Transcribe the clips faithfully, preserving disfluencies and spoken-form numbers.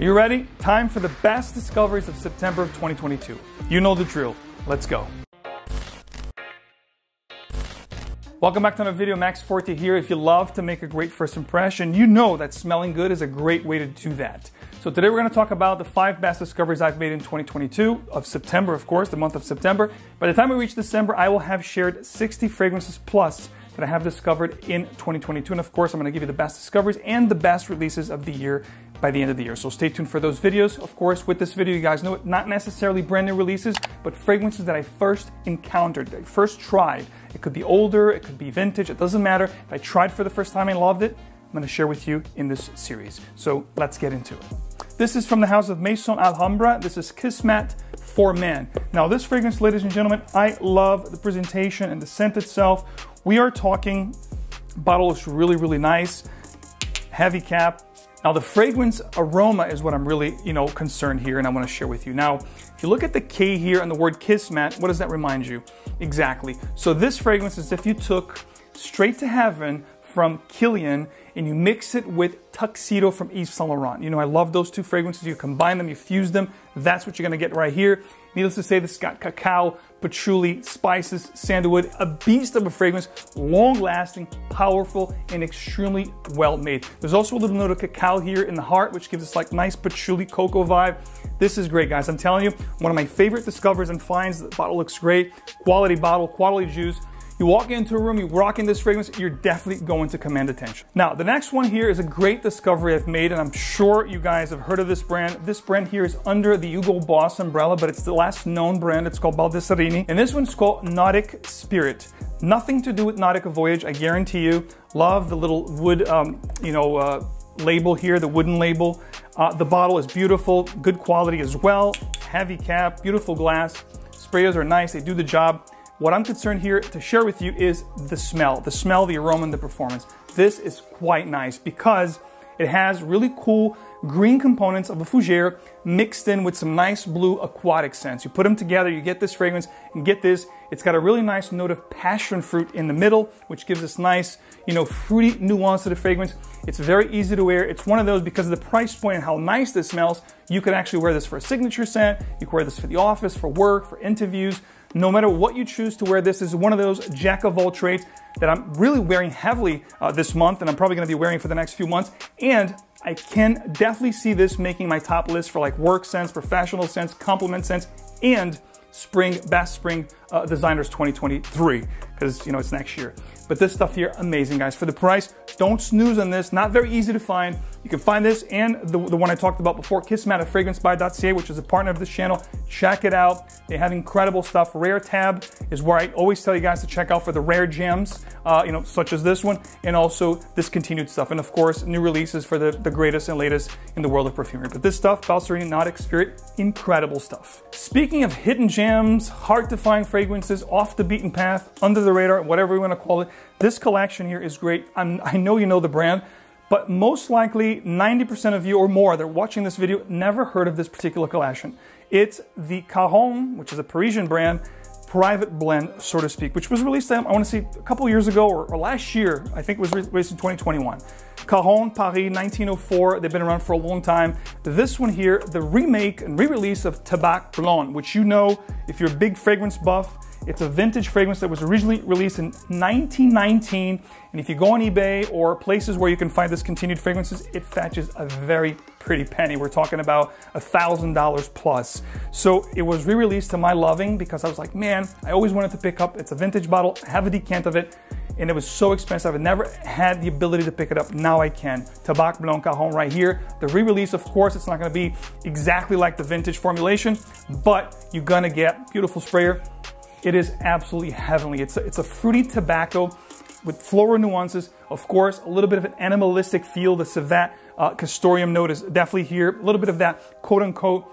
Are you ready? Time for the best discoveries of September of twenty twenty-two. You know the drill. Let's go. Welcome back to another video. Max Forti here. If you love to make a great first impression, you know that smelling good is a great way to do that. So today we're going to talk about the five best discoveries I've made in twenty twenty-two, of September, of course, the month of September. By the time we reach December, I will have shared sixty fragrances plus that I have discovered in twenty twenty-two. And of course, I'm going to give you the best discoveries and the best releases of the year by the end of the year. So stay tuned for those videos. Of course, with this video, you guys know it, not necessarily brand new releases, but fragrances that I first encountered, that I first tried. It could be older, it could be vintage, it doesn't matter. If I tried for the first time and loved it, I'm going to share with you in this series. So let's get into it. This is from the house of Maison Alhambra. This is Kismet for Man. Now this fragrance, ladies and gentlemen, I love the presentation and the scent itself. We are talking, bottle looks really, really nice, heavy cap. Now the fragrance aroma is what I'm really, you know, concerned here and I want to share with you. Now, if you look at the K here and the word Kismet, what does that remind you? Exactly. So this fragrance is if you took Straight to Heaven from Killian and you mix it with Tuxedo from Yves Saint Laurent. You know, I love those two fragrances. You combine them, you fuse them. That's what you're going to get right here. Needless to say, this has got cacao, patchouli, spices, sandalwood, a beast of a fragrance, long-lasting, powerful, and extremely well-made. There's also a little note of cacao here in the heart, which gives us like nice patchouli cocoa vibe. This is great, guys. I'm telling you, one of my favorite discoveries and finds. The bottle looks great. Quality bottle, quality juice. You walk into a room, you rock in this fragrance, you're definitely going to command attention. Now, the next one here is a great discovery I've made, and I'm sure you guys have heard of this brand. This brand here is under the Hugo Boss umbrella, but it's the last known brand. It's called Baldessarini, and this one's called Nautic Spirit. Nothing to do with Nautica Voyage, I guarantee you. Love the little wood, um, you know, uh, label here, the wooden label. Uh, the bottle is beautiful, good quality as well. Heavy cap, beautiful glass. Sprayers are nice, they do the job. What I'm concerned here to share with you is the smell, the smell, the aroma, and the performance. This is quite nice because it has really cool green components of a fougere mixed in with some nice blue aquatic scents. You put them together, you get this fragrance, and get this, it's got a really nice note of passion fruit in the middle, which gives this nice, you know, fruity nuance to the fragrance. It's very easy to wear. It's one of those, because of the price point and how nice this smells, you could actually wear this for a signature scent, you could wear this for the office, for work, for interviews. No matter what you choose to wear, this is one of those jack of all trades that I'm really wearing heavily uh, this month, and I'm probably gonna be wearing for the next few months. And I can definitely see this making my top list for like work scents, professional scents, compliment scents, and spring, best spring uh, designers twenty twenty-three, because you know it's next year. But this stuff here, amazing, guys. For the price, don't snooze on this. Not very easy to find. You can find this and the, the one I talked about before, Kismet at Fragrance By dot C A, which is a partner of this channel. Check it out. They have incredible stuff. Rare Tab is where I always tell you guys to check out for the rare gems, uh, you know, such as this one, and also discontinued stuff. And of course, new releases for the, the greatest and latest in the world of perfumery. But this stuff, Baldessarini Nautic Spirit, incredible stuff. Speaking of hidden gems, hard to find fragrances, off the beaten path, under the radar, whatever you want to call it, this collection here is great. I'm, I know you know the brand, but most likely ninety percent of you or more that are watching this video never heard of this particular collection. It's the Caron, which is a Parisian brand, private blend, so to speak, which was released, I want to say, a couple years ago or, or last year. I think it was released in twenty twenty-one. Caron Paris nineteen oh four, they've been around for a long time. This one here, the remake and re-release of Tabac Blond, which you know, if you're a big fragrance buff, it's a vintage fragrance that was originally released in nineteen nineteen, and if you go on eBay or places where you can find discontinued fragrances, it fetches a very pretty penny. We're talking about a thousand dollars plus. So it was re-released to my loving because I was like, man, I always wanted to pick up. It's a vintage bottle. I have a decant of it, and it was so expensive. I never had the ability to pick it up. Now I can. Tabac Blond Caron right here. The re-release, of course, it's not going to be exactly like the vintage formulation, but you're going to get beautiful sprayer. It is absolutely heavenly. It's a, it's a fruity tobacco with floral nuances. Of course, a little bit of an animalistic feel. The civet uh, castoreum note is definitely here. A little bit of that quote unquote,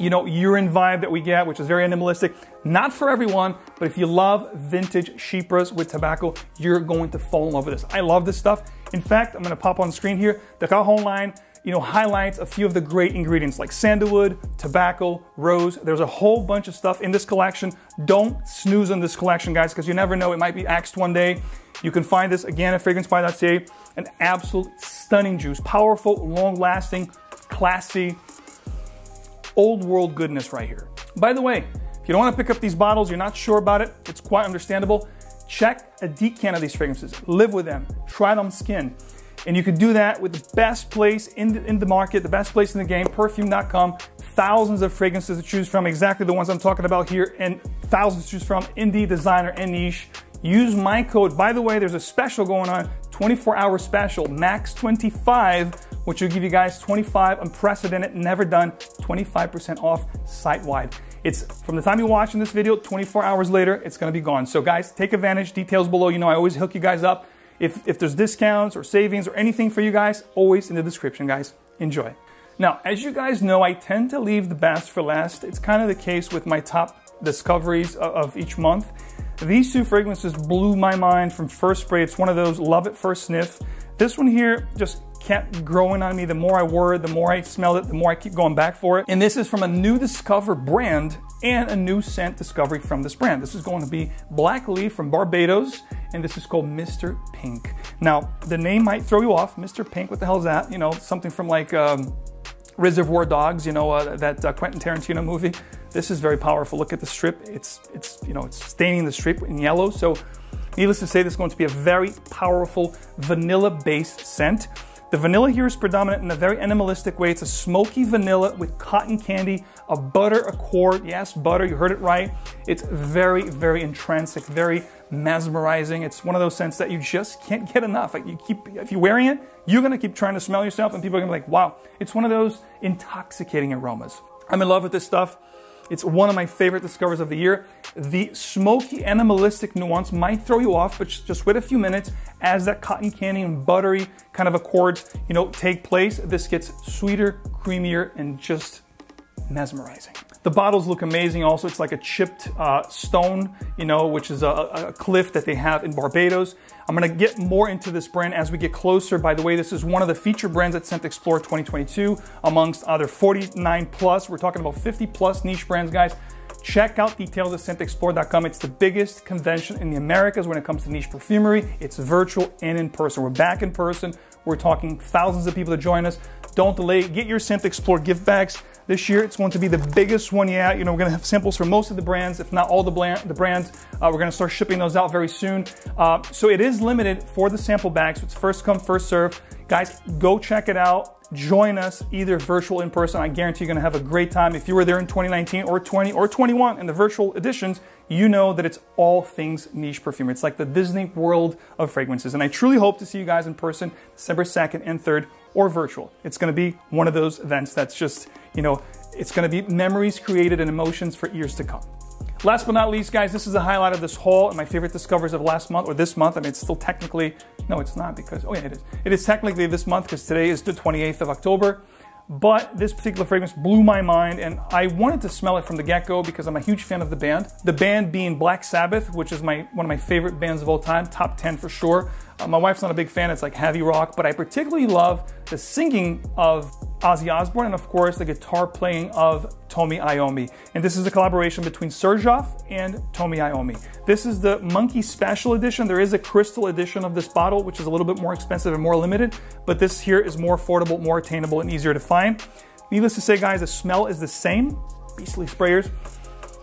you know, urine vibe that we get, which is very animalistic. Not for everyone, but if you love vintage chypres with tobacco, you're going to fall in love with this. I love this stuff. In fact, I'm gonna pop on screen here. The Caron line, you know, highlights a few of the great ingredients like sandalwood, tobacco, rose. There's a whole bunch of stuff in this collection. Don't snooze on this collection, guys, because you never know, it might be axed one day. You can find this again at Fragrance By dot C A. An absolute stunning juice, powerful, long-lasting, classy, old world goodness right here. By the way, if you don't want to pick up these bottles, you're not sure about it, it's quite understandable, check a decant of these fragrances, live with them, try them skin. And you can do that with the best place in the, in the market, the best place in the game, perfume dot com. Thousands of fragrances to choose from, exactly the ones I'm talking about here, and thousands to choose from, indie, designer, and niche. Use my code. By the way, there's a special going on, twenty-four hour special, max twenty-five, which will give you guys twenty-five, unprecedented, never done, twenty-five percent off site-wide. It's from the time you're watching this video, twenty-four hours later, it's gonna be gone. So guys, take advantage, details below. You know I always hook you guys up. If, if there's discounts or savings or anything for you guys, always in the description, guys. Enjoy. Now, as you guys know, I tend to leave the best for last. It's kind of the case with my top discoveries of, of each month. These two fragrances blew my mind from first spray. It's one of those love at first sniff. This one here just kept growing on me. The more I wore it, the more I smelled it, the more I keep going back for it. And this is from a new Discover brand and a new scent discovery from this brand. This is going to be Black Leaf from Barbados, and this is called Mister Pink. Now, the name might throw you off. Mister Pink, what the hell is that? You know, something from like um, Reservoir Dogs, you know, uh, that uh, Quentin Tarantino movie. This is very powerful. Look at the strip. It's, it's, you know, it's staining the strip in yellow. So needless to say, this is going to be a very powerful vanilla-based scent. The vanilla here is predominant in a very animalistic way. It's a smoky vanilla with cotton candy, a butter accord. Yes, butter, you heard it right. It's very, very intrinsic, very mesmerizing. It's one of those scents that you just can't get enough. Like you keep, if you're wearing it, you're gonna keep trying to smell yourself, and people are gonna be like, wow. It's one of those intoxicating aromas. I'm in love with this stuff. It's one of my favorite discoveries of the year. The smoky animalistic nuance might throw you off, but just wait a few minutes as that cotton candy and buttery kind of accords, you know, take place. This gets sweeter, creamier, and just mesmerizing. The bottles look amazing also. It's like a chipped uh, stone, you know, which is a, a cliff that they have in Barbados. I'm gonna get more into this brand as we get closer. By the way, this is one of the feature brands at ScentExplore twenty twenty-two, amongst other forty-nine plus. We're talking about fifty plus niche brands, guys. Check out details at scent explore dot com. It's the biggest convention in the Americas when it comes to niche perfumery. It's virtual and in person. We're back in person. We're talking thousands of people to join us. Don't delay, get your ScentExplore gift bags. This year, it's going to be the biggest one yet. You know, we're going to have samples from most of the brands, if not all the, the brands. Uh, we're going to start shipping those out very soon. Uh, so it is limited for the sample bags. It's first come, first serve. Guys, go check it out. Join us, either virtual or in person. I guarantee you're going to have a great time. If you were there in twenty nineteen or twenty or twenty-one in the virtual editions, you know that it's all things niche perfume. It's like the Disney World of fragrances. And I truly hope to see you guys in person December second and third, or virtual. It's gonna be one of those events that's just, you know, it's gonna be memories created and emotions for years to come. Last but not least, guys, this is the highlight of this haul and my favorite discoveries of last month, or this month. I mean, it's still technically, no, it's not because, oh yeah, it is. It is technically this month because today is the twenty-eighth of October. But this particular fragrance blew my mind, and I wanted to smell it from the get-go because I'm a huge fan of the band. The band being Black Sabbath, which is my one of my favorite bands of all time, top ten for sure. Uh, my wife's not a big fan, it's like heavy rock, but I particularly love the singing of Ozzy Osbourne and of course the guitar playing of Tony Iommi. And this is a collaboration between Xerjoff and Tony Iommi. This is the Monkey Special edition. There is a crystal edition of this bottle, which is a little bit more expensive and more limited, but this here is more affordable, more attainable, and easier to find. Needless to say, guys, the smell is the same. Beastly sprayers.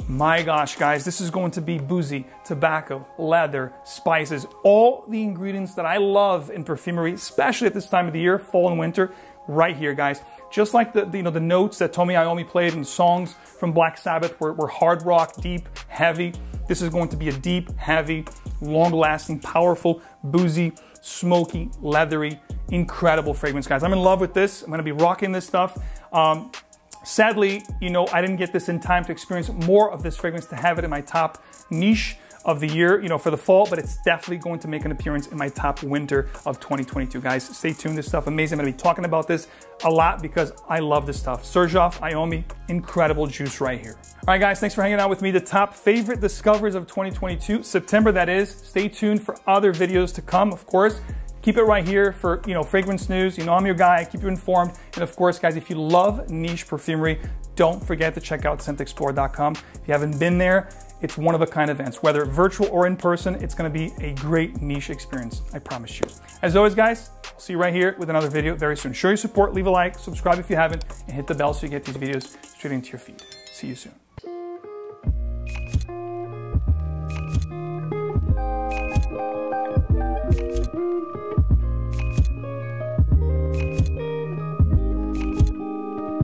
My gosh, guys, this is going to be boozy, tobacco, leather, spices, all the ingredients that I love in perfumery, especially at this time of the year, fall and winter, right here, guys. Just like the, the you know the notes that Tony Iommi played in songs from Black Sabbath were, were hard rock, deep, heavy. This is going to be a deep, heavy, long-lasting, powerful, boozy, smoky, leathery, incredible fragrance, guys. I'm in love with this. I'm gonna be rocking this stuff. Um, Sadly, you know, I didn't get this in time to experience more of this fragrance to have it in my top niche of the year, you know, for the fall, but it's definitely going to make an appearance in my top winter of twenty twenty-two. Guys, stay tuned. This stuff amazing. I'm going to be talking about this a lot because I love this stuff. Xerjoff, Iommi, incredible juice right here. All right, guys, thanks for hanging out with me. The top favorite discoveries of twenty twenty-two, September that is. Stay tuned for other videos to come, of course. Keep it right here for, you know, fragrance news. You know I'm your guy, keep you informed. And of course, guys, if you love niche perfumery, don't forget to check out Scent Explore dot com. If you haven't been there, it's one of a kind events, whether virtual or in person, it's gonna be a great niche experience, I promise you. As always, guys, I'll see you right here with another video very soon. Show your support, leave a like, subscribe if you haven't, and hit the bell so you get these videos straight into your feed. See you soon.